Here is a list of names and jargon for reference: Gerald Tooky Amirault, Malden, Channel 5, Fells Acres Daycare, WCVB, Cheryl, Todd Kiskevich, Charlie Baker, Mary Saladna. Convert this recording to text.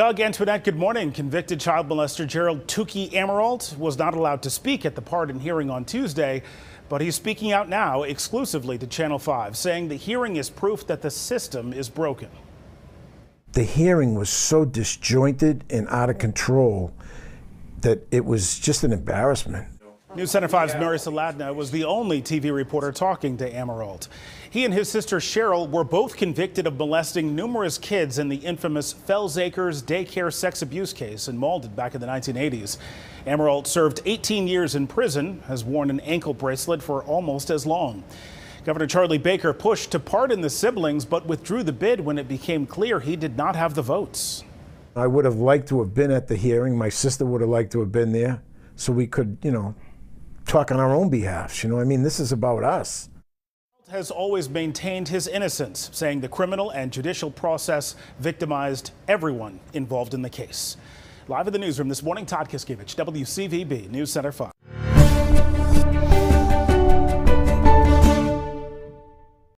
Doug, Antoinette, good morning. Convicted child molester Gerald Tooky Amirault was not allowed to speak at the pardon hearing on Tuesday, but he's speaking out now exclusively to Channel 5, saying the hearing is proof that the system is broken. The hearing was so disjointed and out of control that it was just an embarrassment. News Center 5's Mary Saladna was the only TV reporter talking to Amirault. He and his sister Cheryl were both convicted of molesting numerous kids in the infamous Fells Acres Daycare sex abuse case in Malden back in the 1980s. Amirault served 18 years in prison, has worn an ankle bracelet for almost as long. Governor Charlie Baker pushed to pardon the siblings, but withdrew the bid when it became clear he did not have the votes. I would have liked to have been at the hearing. My sister would have liked to have been there so we could, you know, talk on our own behalf. You know what I mean? This is about us. Has always maintained his innocence, saying the criminal and judicial process victimized everyone involved in the case. Live in the newsroom this morning, Todd Kiskevich, WCVB News Center 5.